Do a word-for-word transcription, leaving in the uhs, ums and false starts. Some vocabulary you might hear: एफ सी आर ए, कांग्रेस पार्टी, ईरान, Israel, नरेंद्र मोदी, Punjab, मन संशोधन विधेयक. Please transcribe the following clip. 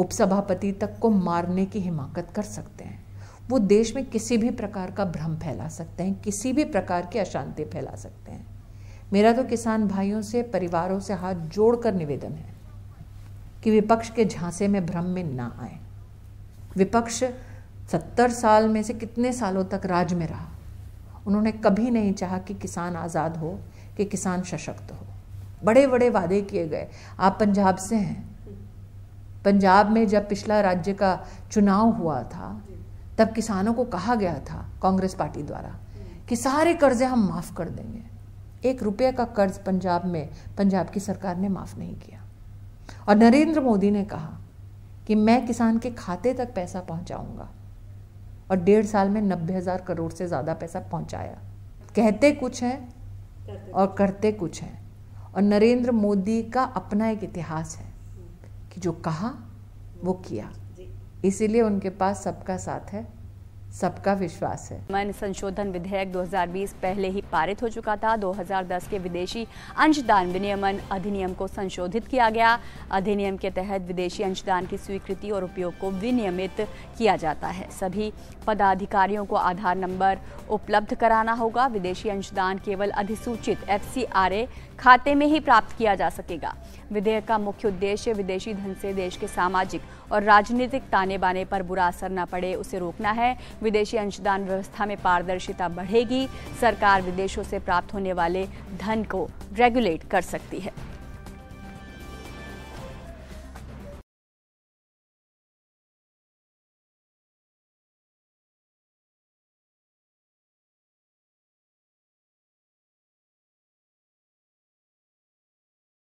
उपसभापति तक को मारने की हिमाकत कर सकते हैं। वो देश में किसी भी प्रकार का भ्रम फैला सकते हैं, किसी भी प्रकार की अशांति फैला सकते हैं। मेरा तो किसान भाइयों से, परिवारों से हाथ जोड़कर निवेदन है कि विपक्ष के झांसे में भ्रम में ना आए। विपक्ष सत्तर साल में से कितने सालों तक राज में रहा, उन्होंने कभी नहीं चाहा कि किसान आज़ाद हो, कि किसान सशक्त हो। बड़े बड़े वादे किए गए। आप पंजाब से हैं, पंजाब में जब पिछला राज्य का चुनाव हुआ था तब किसानों को कहा गया था कांग्रेस पार्टी द्वारा कि सारे कर्जे हम माफ़ कर देंगे। एक रुपये का कर्ज पंजाब में पंजाब की सरकार ने माफ़ नहीं किया। और नरेंद्र मोदी ने कहा कि मैं किसान के खाते तक पैसा पहुंचाऊंगा, और डेढ़ साल में नब्बे हज़ार करोड़ से ज़्यादा पैसा पहुंचाया। कहते कुछ हैं और करते कुछ हैं। और नरेंद्र मोदी का अपना एक इतिहास है कि जो कहा वो किया, इसीलिए उनके पास सबका साथ है, सबका विश्वास है। मन संशोधन विधेयक दो हज़ार बीस पहले ही पारित हो चुका था। दो हज़ार दस के विदेशी अंशदान विनियमन अधिनियम को संशोधित किया गया। अधिनियम के तहत विदेशी अंशदान की स्वीकृति और उपयोग को विनियमित किया जाता है। सभी पदाधिकारियों को आधार नंबर उपलब्ध कराना होगा। विदेशी अंशदान केवल अधिसूचित एफ सी आर ए खाते में ही प्राप्त किया जा सकेगा। विधेयक का मुख्य उद्देश्य विदेशी धन से देश के सामाजिक और राजनीतिक ताने बाने पर बुरा असर न पड़े, उसे रोकना है। विदेशी अंशदान व्यवस्था में पारदर्शिता बढ़ेगी। सरकार विदेशों से प्राप्त होने वाले धन को रेगुलेट कर सकती है।